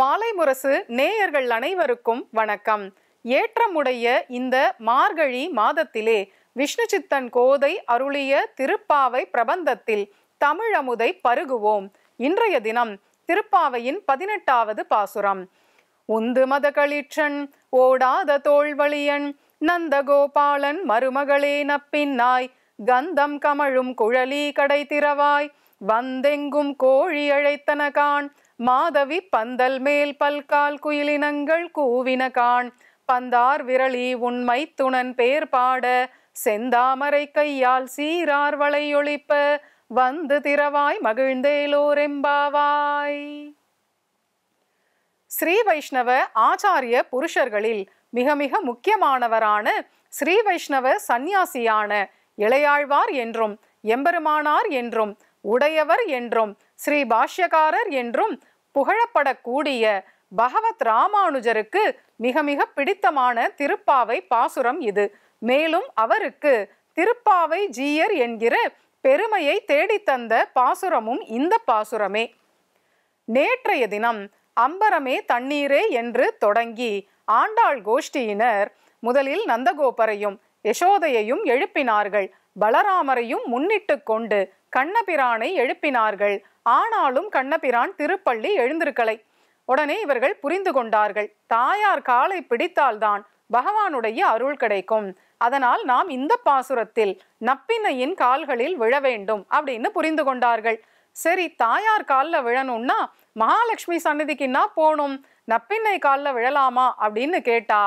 மாலைமுரசு நேயர்கள் அனைவருக்கும் வணக்கம். ஏற்றமுடைய இந்த மார்கழி மாதத்திலே விஷ்ணு சித்தன் கோதை அருளிய திருப்பாவை பிரபந்தத்தில் தமிழமுதை பருகுவோம். இன்றைய தினம் திருப்பாவையின் 18வது பாசுரம். உந்து மதகளிற்றன் ஓடாத தோள்வழியன் நந்தகோபாலன் மருமகளே நப்பின்னாய், கந்தம் கமழும் குழலி கடை திறவாய், வந்தெங்கும் கோழி அழைத்தன கான், மாதவி பந்தல் மேல் பல்கால் குயிலினங்கள் கூவின கான், பந்தார் விரலி உண்மை துணன் பேர் பாட, செந்தாமரை கையால் சீரார் வளையொழிப்ப, வந்து திறவாய் மகிழ்ந்தேலோரெம்பாவாய். ஸ்ரீ வைஷ்ணவ ஆச்சாரிய புருஷர்களில் மிக மிக முக்கியமானவரான ஸ்ரீ வைஷ்ணவ சந்நியாசியான இளையாழ்வார் என்றும் எம்பெருமானார் என்றும் உடையவர் என்றும் ஸ்ரீ பாஷ்யக்காரர் என்றும் புகழப்படக்கூடிய பகவத் ராமானுஜருக்கு மிக மிக பிடித்தமான திருப்பாவை பாசுரம் இது. மேலும் அவருக்கு திருப்பாவை ஜீயர் என்கிற பெருமையை தேடித்தந்த பாசுரமும் இந்த பாசுரமே. நேற்றைய தினம் அம்பரமே தண்ணீரே என்று தொடங்கி ஆண்டாள் கோஷ்டியினர் முதலில் நந்தகோபரையும் யசோதையையும் எழுப்பினார்கள். பலராமரையும் முன்னிட்டு கொண்டு கண்ணபிரானை எழுப்பினார்கள். ஆனாலும் கண்ணபிரான் திருப்பள்ளி எழுந்திருக்கலை. உடனே இவர்கள் புரிந்து கொண்டார்கள், தாயார் காலை பிடித்தால்தான் பகவானுடைய அருள் கிடைக்கும், அதனால் நாம் இந்த பாசுரத்தில் நப்பினையின் கால்களில் விழ வேண்டும் அப்படின்னு புரிந்து கொண்டார்கள். சரி, தாயார் காலில் விழணும்னா மகாலட்சுமி சந்நிதிக்குன்னா போகணும், நப்பின்னை காலில் விழலாமா அப்படின்னு கேட்டா,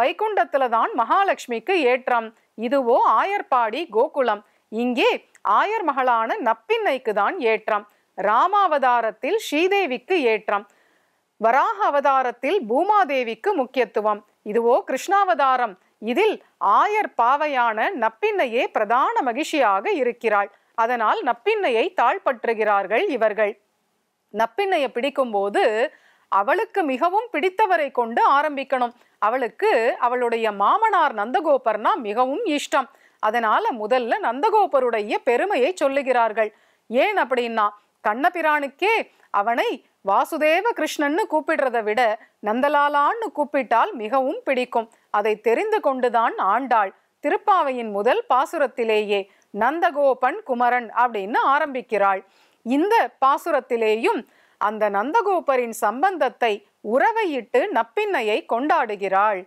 வைகுண்டத்துல தான் மகாலட்சுமிக்கு ஏற்றம், இதுவோ ஆயர்பாடி கோகுலம், இங்கே ஆயர் மகளான நப்பின்னைக்கு தான் ஏற்றம், ராமாவதாரத்தில் ஸ்ரீதேவிக்கு ஏற்றம், வராக அவதாரத்தில் பூமாதேவிக்கு முக்கியத்துவம், இதுவோ கிருஷ்ணாவதாரம், இதில் ஆயர் பாவையான நப்பின்னையே பிரதான மகிழ்ச்சியாக இருக்கிறாள், அதனால் நப்பின்னையை தாழ்பற்றுகிறார்கள் இவர்கள். நப்பின்னையை பிடிக்கும் போது அவளுக்கு மிகவும் பிடித்தவரை கொண்டு ஆரம்பிக்கணும். அவளுக்கு அவளுடைய மாமனார் நந்தகோபர்னா மிகவும் இஷ்டம், அதனால முதல்ல நந்தகோபருடைய பெருமையை சொல்லுகிறார்கள். ஏன் அப்படின்னா, கண்ணபிரானுக்கே அவனை வாசுதேவ கிருஷ்ணன்னு கூப்பிடுறதை விட நந்தலாலான்னு கூப்பிட்டால் மிகவும் பிடிக்கும். அதை தெரிந்து கொண்டுதான் ஆண்டாள் திருப்பாவையின் முதல் பாசுரத்திலேயே நந்தகோபன் குமரன் அப்படின்னு ஆரம்பிக்கிறாள். இந்த பாசுரத்திலேயும் அந்த நந்தகோபரின் சம்பந்தத்தை உறவையிட்டு நப்பின்னையை கொண்டாடுகிறாள்.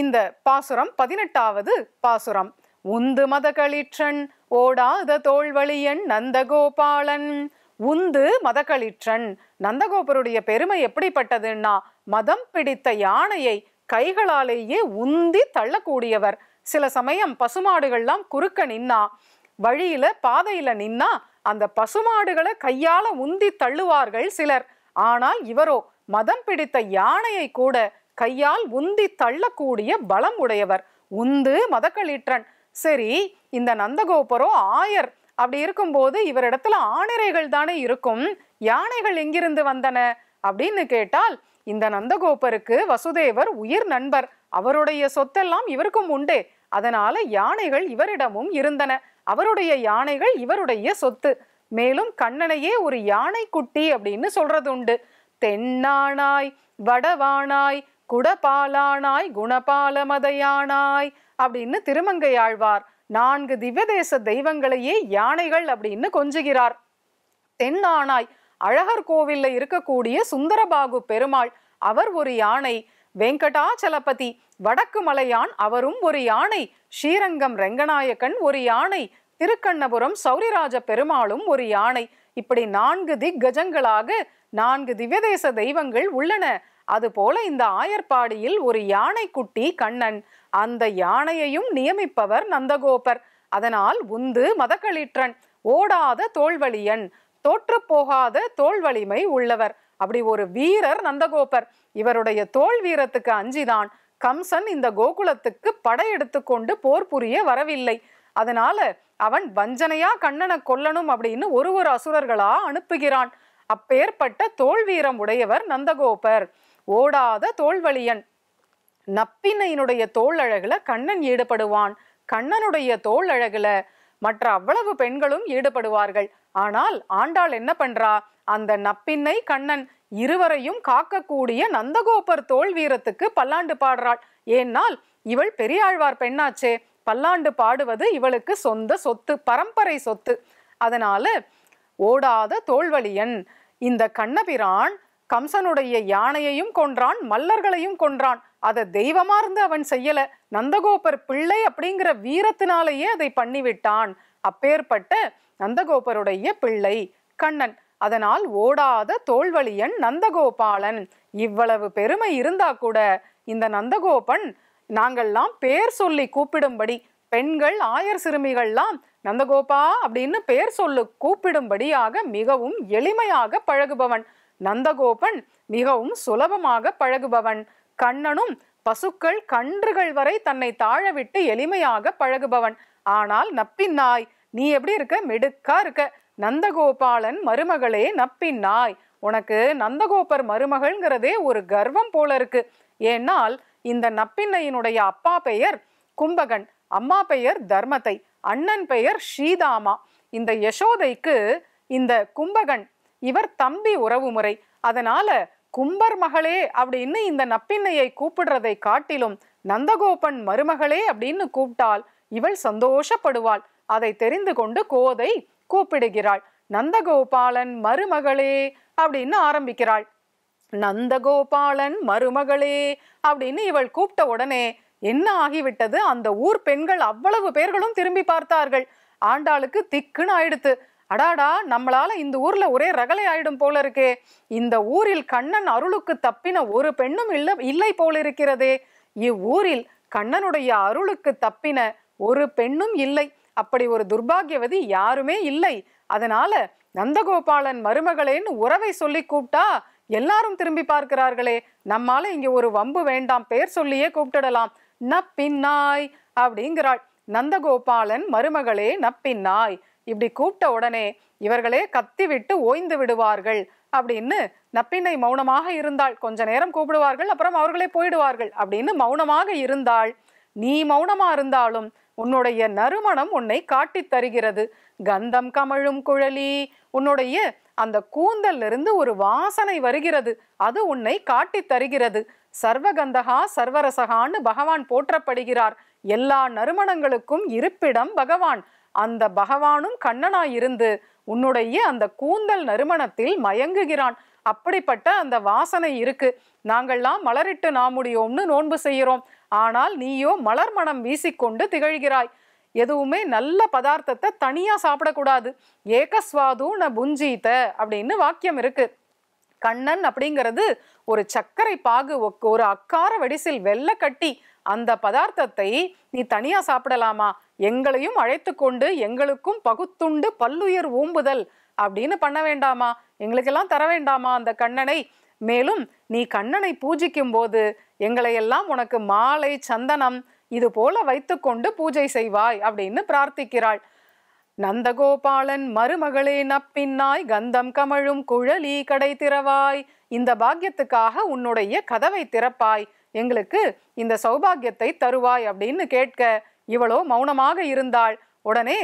இந்த பாசுரம் 18வது பாசுரம். உந்து மதகளிற்றன் ஓடாத தோள்வழியன் நந்தகோபாலன். உந்து மதகளிற்றன், நந்தகோபருடைய பெருமை எப்படிப்பட்டதுன்னா, மதம் பிடித்த யானையை கைகளாலேயே உந்தி தள்ளக்கூடியவர். சில சமயம் பசுமாடுகள்லாம் குறுக்க நின்னா, வழியில பாதையில நின்னா அந்த பசுமாடுகளை கையால உந்தி தள்ளுவார்கள் சிலர். ஆனால் இவரோ மதம் பிடித்த யானையை கூட கையால் உந்தி தள்ளக்கூடிய பலம் உடையவர். உந்து மதகளிற்றன். சரி, இந்த நந்தகோபரோ ஆயர், அப்படி இருக்கும்போது இவரிடத்துல ஆணிரைகள் தானே இருக்கும், யானைகள் எங்கிருந்து வந்தன அப்படின்னு கேட்டால், இந்த நந்தகோபருக்கு வசுதேவர் உயிர் நண்பர், அவருடைய சொத்தெல்லாம் இவருக்கும் உண்டு, அதனால யானைகள் இவரிடமும் இருந்தன, அவருடைய யானைகள் இவருடைய சொத்து. மேலும் கண்ணனையே ஒரு யானை குட்டி அப்படின்னு சொல்றது உண்டு. தென்னானாய் வடவானாய் குடபாலானாய் குணபால மதையானாய் அப்படின்னு திருமங்கையாழ்வார் 4 திவ்யதேச தெய்வங்களையே யானைகள் அப்படின்னு கொஞ்சுகிறார். தென்னானாய், அழகர் கோவில்ல இருக்கக்கூடிய சுந்தரபாகு பெருமாள் அவர் ஒரு யானை, வெங்கடாச்சலபதி வடக்கு மலையான் அவரும் ஒரு யானை, ஸ்ரீரங்கம் ரெங்கநாயக்கன் ஒரு யானை, திருக்கண்ணபுரம் சௌரிராஜ பெருமாளும் ஒரு யானை, இப்படி 4 திக்கஜங்களாக 4 திவ்யதேச தெய்வங்கள் உள்ளன. அதுபோல இந்த ஆயர்பாடியில் ஒரு யானை குட்டி கண்ணன், அந்த யானையையும் நியமிப்பவர் நந்தகோபர். அதனால் உந்து மதகளிற்றன், ஓடாத தோள்வழியன், தோற்று போகாத தோள்வலிமை உள்ளவர், அப்படி ஒரு வீரர் நந்தகோபர். இவருடைய தோல் வீரத்துக்கு அஞ்சிதான் கம்சன் இந்த கோகுலத்துக்கு படையெடுத்து கொண்டு போர் புரிய வரவில்லை, அதனால அவன் வஞ்சனையா கண்ணனை கொல்லணும் அப்படின்னு ஒரு அசுரர்களா அனுப்புகிறான். அப்பேற்பட்ட தோல் வீரம் உடையவர் நந்தகோபர், ஓடாத தோல்வழியன். நப்பினையினுடைய தோல் அழகுல கண்ணன் ஈடுபடுவான், கண்ணனுடைய தோல் அழகுல மற்ற அவ்வளவு பெண்களும் ஈடுபடுவார்கள். ஆனால் ஆண்டாள் என்ன பண்றா? அந்த நப்பின்னை கண்ணன் இருவரையும் காக்கக்கூடிய நந்தகோபர் தோல் வீரத்துக்கு பல்லாண்டு பாடுறாள். ஏனால் இவள் பெரியாழ்வார் பெண்ணாச்சே, பல்லாண்டு பாடுவது இவளுக்கு சொந்த சொத்து, பரம்பரை சொத்து. அதனால ஓடாத தோல்வழியன் இந்த கண்ணபிரான் கம்சனுடைய யானையையும் கொன்றான், மல்லர்களையும் கொன்றான். அதை தெய்வமார்ந்து அவன் செய்யல, நந்தகோபர் பிள்ளை அப்படிங்கிற வீரத்தினாலேயே அதை பண்ணிவிட்டான். அப்பேற்பட்ட நந்தகோபருடைய பிள்ளை கண்ணன், அதனால் ஓடாத தோல்வழியன் நந்தகோபாலன். இவ்வளவு பெருமை இருந்தா கூட இந்த நந்தகோபன் நாங்கள்லாம் பேர் சொல்லி கூப்பிடும்படி, பெண்கள் ஆயர் சிறுமிகள்லாம் நந்தகோபா அப்படின்னு பேர் சொல்லு கூப்பிடும்படியாக மிகவும் எளிமையாக பழகுபவன். நந்தகோபன் மிகவும் சுலபமாக பழகுபவன். கண்ணனும் பசுக்கள் கன்றுகள் வரை தன்னை தாழவிட்டு எளிமையாக பழகுபவன். ஆனால் நப்பின்னாய், நீ எப்படி இருக்க? மிடுக்கா இருக்க. நந்தகோபாலன் மருமகளே நப்பின்னாய், உனக்கு நந்தகோபர் மருமகள்ங்கிறதே ஒரு கர்வம் போல இருக்கு. ஏன்னால் இந்த நப்பின்னையினுடைய அப்பா பெயர் கும்பகன், அம்மா பெயர் தர்மத்தை, அண்ணன் பெயர் ஸ்ரீதாமா. இந்த யசோதைக்கு இந்த கும்பகன் இவர் தம்பி உறவு முறை. அதனால கும்பர் மகளே அப்படின்னு இந்த நப்பின்னையை கூப்பிடுறதை காட்டிலும் நந்தகோபன் மருமகளே அப்படின்னு கூப்பிட்டால் இவள் சந்தோஷப்படுவாள். அதை தெரிந்து கொண்டு கோதை கூப்பிடுகிறாள். நந்தகோபாலன் மருமகளே அப்படின்னு ஆரம்பிக்கிறாள். நந்தகோபாலன் மருமகளே அப்படின்னு இவள் கூப்பிட்ட உடனே என்ன ஆகிவிட்டது? அந்த ஊர் பெண்கள் அவ்வளவு பேர்களும் திரும்பி பார்த்தார்கள். ஆண்டாளுக்கு திக்குன்னு ஆயிடுத்து. அடாடா, நம்மளால இந்த ஊர்ல ஒரே ரகலை ஆயிடும் போல இருக்கே. இந்த ஊரில் கண்ணன் அருளுக்கு தப்பின ஒரு பெண்ணும் இல்லை போல இருக்கிறதே. இவ்வூரில் கண்ணனுடைய அருளுக்கு தப்பின ஒரு பெண்ணும் இல்லை, அப்படி ஒரு துர்பாகியவதி யாருமே இல்லை. அதனால நந்தகோபாலன் மருமகளேன்னு உறவை சொல்லி கூப்பிட்டா எல்லாரும் திரும்பி பார்க்கிறார்களே, நம்மால இங்க ஒரு வம்பு வேண்டாம், பேர் சொல்லியே கூப்பிட்டுடலாம், நப்பின்னாய் அப்படிங்கிறாள். நந்தகோபாலன் மருமகளே நப்பின்னாய் இப்படி கூப்பிட்ட உடனே இவர்களே கத்தி விட்டு ஓய்ந்து விடுவார்கள் அப்படின்னு நப்பின்னை மௌனமாக இருந்தாள். கொஞ்ச நேரம் கூப்பிடுவார்கள், அப்புறம் அவர்களே போயிடுவார்கள் அப்படின்னு மௌனமாக இருந்தாள். நீ மௌனமா இருந்தாலும் உன்னுடைய நறுமணம் உன்னை காட்டி தருகிறது. கந்தம் கமழும் குழலி, உன்னுடைய அந்த கூந்தலிருந்து ஒரு வாசனை வருகிறது, அது உன்னை காட்டி தருகிறது. சர்வகந்தகா சர்வரசகான்னு பகவான் போற்றப்படுகிறார். எல்லா நறுமணங்களுக்கும் இருப்பிடம் பகவான். அந்த பகவானும் கண்ணனாயிருந்து உன்னுடைய அந்த கூந்தல் நறுமணத்தில் மயங்குகிறான். அப்படிப்பட்ட அந்த வாசனை இருக்கு. நாங்கள்லாம் மலரிட்டு நாமுடியோம்னு நோன்பு செய்கிறோம், ஆனால் நீயோ மலர் மனம் வீசிக்கொண்டு திகழ்கிறாய். எதுவுமே நல்ல பதார்த்தத்தை தனியா சாப்பிடக்கூடாது. ஏகஸ்வாதுன புஞ்சீத அப்படின்னு வாக்கியம் இருக்கு. கண்ணன் அப்படிங்கிறது ஒரு சர்க்கரை பாகு, ஒரு அக்கார வடிசில் வெள்ளை கட்டி. அந்த பதார்த்தத்தை நீ தனியா சாப்பிடலாமா? எங்களையும் அழைத்து கொண்டு எங்களுக்கும் பகுத்துண்டு பல்லுயர் ஊம்புதல் அப்படின்னு பண்ண வேண்டாமா? எங்களுக்கெல்லாம் தர வேண்டாமா அந்த கண்ணனை? மேலும் நீ கண்ணனை பூஜிக்கும் போது எங்களையெல்லாம் உனக்கு மாலை சந்தனம் இது போல வைத்து கொண்டு பூஜை செய்வாய் அப்படின்னு பிரார்த்திக்கிறாள். நந்தகோபாலன் மருமகளே நப்பின்னாய், கந்தம் கமழும் குழலி கடை திறவாய், இந்த பாக்கியத்துக்காக உன்னுடைய கதவை திறப்பாய், எங்களுக்கு இந்த சௌபாகியத்தை தருவாய் அப்படின்னு கேட்க இவளோ மௌனமாக இருந்தாள். உடனே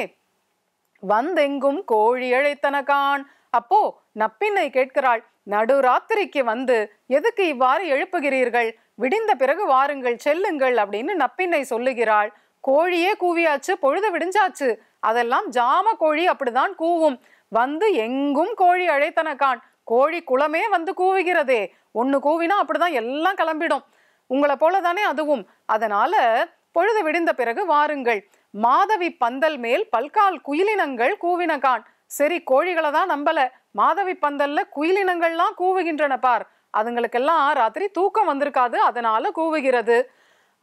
வந்தெங்கும் கோழி இழைத்தனகான். அப்போ நப்பின்னை கேட்கிறாள், நடுராத்திரிக்கு வந்து எதுக்கு இவ்வாறு எழுப்புகிறீர்கள்? விடிந்த பிறகு வாருங்கள், செல்லுங்கள் அப்படின்னு நப்பின்னை சொல்லுகிறாள். கோழியே கூவியாச்சு, பொழுது விடிஞ்சாச்சு, அதெல்லாம் ஜாம கோழி அப்படிதான் கூவும். வந்து எங்கும் கோழி அழைத்தனக்கான், கோழி குளமே வந்து கூவுகிறதே. ஒன்னு கூவினா அப்படிதான் எல்லாம் கிளம்பிடும், உங்களை போலதானே அதுவும். அதனால பொழுது விடிந்த பிறகு வாருங்கள். மாதவி பந்தல் மேல் பல்கால் குயிலினங்கள் கூவினகான். சரி, கோழிகளை தான் நம்பல, மாதவி பந்தல்ல குயிலினங்கள்லாம் கூவுகின்றன பார், அதுங்களுக்கெல்லாம் ராத்திரி தூக்கம் வந்திருக்காது, அதனால கூவுகிறது.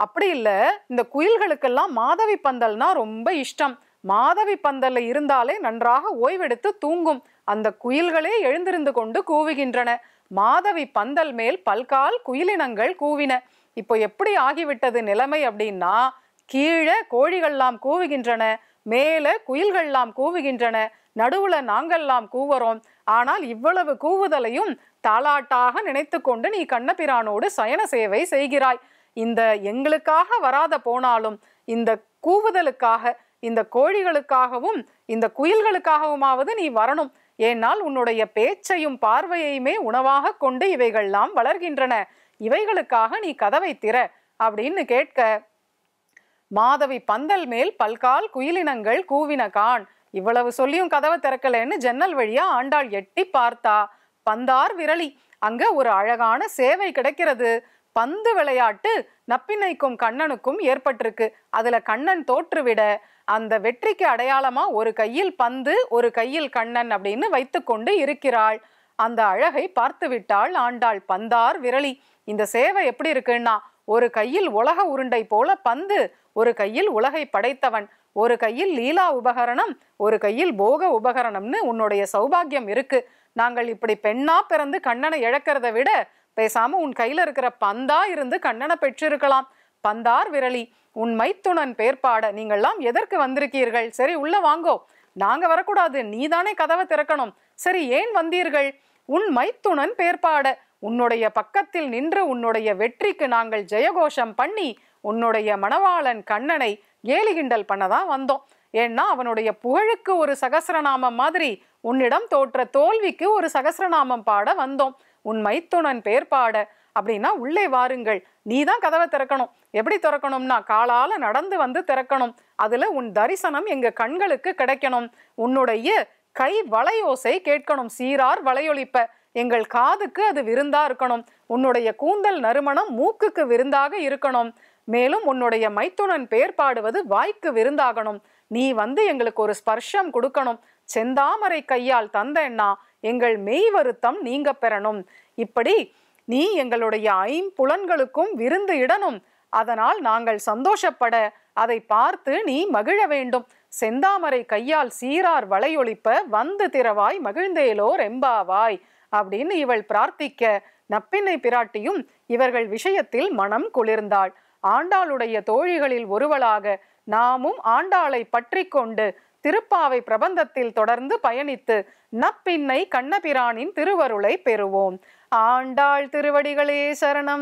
அப்படி இல்லை, இந்த குயில்களுக்கெல்லாம் மாதவி பந்தல்னா ரொம்ப இஷ்டம். மாதவி பந்தல்ல இருந்தாலே நன்றாக ஓய்வெடுத்து தூங்கும். அந்த குயில்களே எழுந்திருந்து கொண்டு கூவுகின்றன. மாதவி பந்தல் மேல் பல்கால் குயிலினங்கள் கூவின. இப்போ எப்படி ஆகிவிட்டது நிலைமை அப்படின்னா, கீழே கோழிகள்லாம் கூவுகின்றன, மேலே குயில்கள்லாம் கூவுகின்றன, நடுவுல நாங்கள்லாம் கூவுறோம். ஆனால் இவ்வளவு கூவுதலையும் தாளாட்டாக நினைத்து கொண்டு நீ கண்ணபிரானோடு சயன சேவை செய்கிறாய். இந்த எங்களுக்காக வராத போனாலும் இந்த கூவுதலுக்காக இந்த கோழிகளுக்காகவும் இந்த குயில்களுக்காகவுமாவது நீ வரணும். ஏனால் உன்னுடைய பேச்சையும் பார்வையுமே உணவாக கொண்டு இவைகள்லாம் வளர்கின்றன. இவைகளுக்காக நீ கதவை திற அப்படின்னு கேட்க, மாதவி பந்தல் மேல் பல்கால் குயிலினங்கள் கூவின கான். இவ்வளவு சொல்லியும் கதவை திறக்கலன்னு ஜன்னல் வழியா ஆண்டாள் எட்டி பார்த்தா, பந்தார் விரலி அங்க ஒரு அழகான சேவை கிடைக்கிறது. பந்து விளையாட்டு நப்பிண்ணைக்கும் கண்ணனுக்கும் ஏற்பட்டிருக்கு. அதுல கண்ணன் தோற்றுவிட அந்த வெற்றிக்கு அடையாளமா ஒரு கையில் பந்து ஒரு கையில் கண்ணன் அப்படின்னு வைத்து கொண்டு இருக்கிறாள். அந்த அழகை பார்த்து விட்டாள் ஆண்டாள். பந்தார் விரலி, இந்த சேவை எப்படி இருக்குன்னா, ஒரு கையில் உலக உருண்டை போல பந்து, ஒரு கையில் உலகை படைத்தவன், ஒரு கையில் லீலா உபகரணம், ஒரு கையில் போக உபகரணம்னு உன்னுடைய சௌபாகியம் இருக்கு. நாங்கள் இப்படி பெண்ணா பிறந்து கண்ணனை இழக்கிறத விட பேசாம உன் கையில இருக்கிற பந்தா இருந்து கண்ணனை பெற்றிருக்கலாம். பந்தார் விரலி, உன் மைத்துணன் பேர்பாட நீங்கள்லாம் எதற்கு வந்திருக்கீர்கள்? சரி உள்ள வாங்கோ. நாங்க வரக்கூடாது, நீதானே கதவை திறக்கணும். சரி ஏன் வந்தீர்கள்? உன் மைத்துணன் பேர்பாட உன்னுடைய பக்கத்தில் நின்று உன்னுடைய வெற்றிக்கு நாங்கள் ஜெயகோஷம் பண்ணி உன்னுடைய மணவாளன் கண்ணனை ஏலிகிண்டல் பண்ணதான் வந்தோம். ஏன்னா அவனுடைய புகழுக்கு ஒரு சகசிரநாமம் மாதிரி உன்னிடம் தோற்ற தோல்விக்கு ஒரு சகசிரநாமம் பாட வந்தோம். உன் மைத்துணன் பேர் பாட. அப்படின்னா உள்ளே வாருங்கள், நீ தான் கதவை திறக்கணும். எப்படி திறக்கணும்னா, காலால நடந்து வந்து திறக்கணும். அதுல உன் தரிசனம் எங்க கண்களுக்கு கிடைக்கணும். உன்னுடைய கை வளையோசை கேட்கணும், சீரார் வளையொலிப்ப. எங்கள் காதுக்கு அது விருந்தா இருக்கணும். உன்னுடைய கூந்தல் நறுமணம் மூக்குக்கு விருந்தாக இருக்கணும். மேலும் உன்னுடைய மைத்துனன் பேர் பாடுவது வாய்க்கு விருந்தாகணும். நீ வந்து எங்களுக்கு ஒரு ஸ்பர்ஷம் கொடுக்கணும். செந்தாமரை கையால் தந்தன்னா எங்கள் மெய் வருத்தம் நீங்க பெறணும். இப்படி நீ எங்களுடைய ஐம்புலன்களுக்கும் விருந்து இடணும். அதனால் நாங்கள் சந்தோஷப்பட, அதை பார்த்து நீ மகிழ வேண்டும். செந்தாமரை கையால் சீரார் வளையொலிப்ப வந்து திறவாய் மகிழ்ந்தேலோர் எம்பாவாய் அப்படின்னு இவள் பிரார்த்திக்க, நப்பிண்ணை பிராட்டியும் இவர்கள் விஷயத்தில் மனம் குளிர்ந்தாள். ஆண்டாளுடைய தோழிகளில் ஒருவளாக நாமும் ஆண்டாளை பற்றி கொண்டு திருப்பாவை பிரபந்தத்தில் தொடர்ந்து பயணித்து நப்பிண்ணை கண்ணபிரானின் திருவருளை பெறுவோம். ஆண்டாள் திருவடிகளே சரணம்.